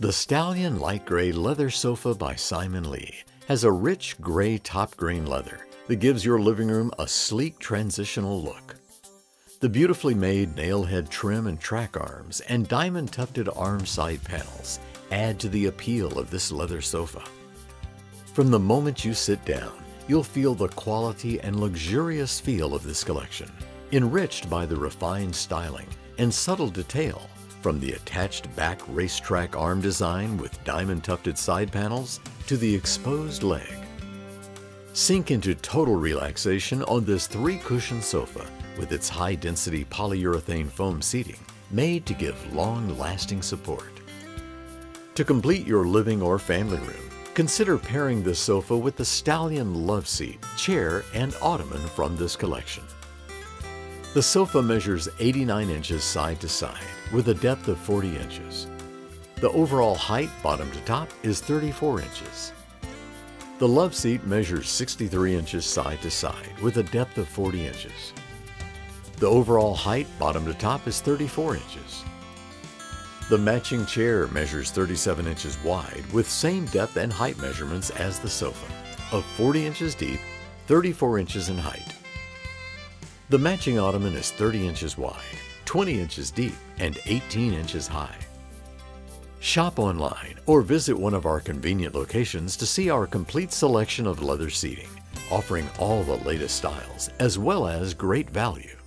The Stallion Light Gray Leather Sofa by Simon Li has a rich gray top grain leather that gives your living room a sleek transitional look. The beautifully made nailhead trim and track arms and diamond tufted arm side panels add to the appeal of this leather sofa. From the moment you sit down, you'll feel the quality and luxurious feel of this collection, enriched by the refined styling and subtle detail from the attached back racetrack arm design with diamond tufted side panels to the exposed leg. Sink into total relaxation on this three-cushion sofa with its high-density polyurethane foam seating made to give long-lasting support. To complete your living or family room, consider pairing this sofa with the Stallion loveseat, chair, and ottoman from this collection. The sofa measures 89 inches side to side with a depth of 40 inches. The overall height, bottom to top, is 34 inches. The loveseat measures 63 inches side to side with a depth of 40 inches. The overall height, bottom to top, is 34 inches. The matching chair measures 37 inches wide with same depth and height measurements as the sofa, of 40 inches deep, 34 inches in height. The matching ottoman is 30 inches wide, 20 inches deep, and 18 inches high. Shop online or visit one of our convenient locations to see our complete selection of leather seating, offering all the latest styles as well as great value.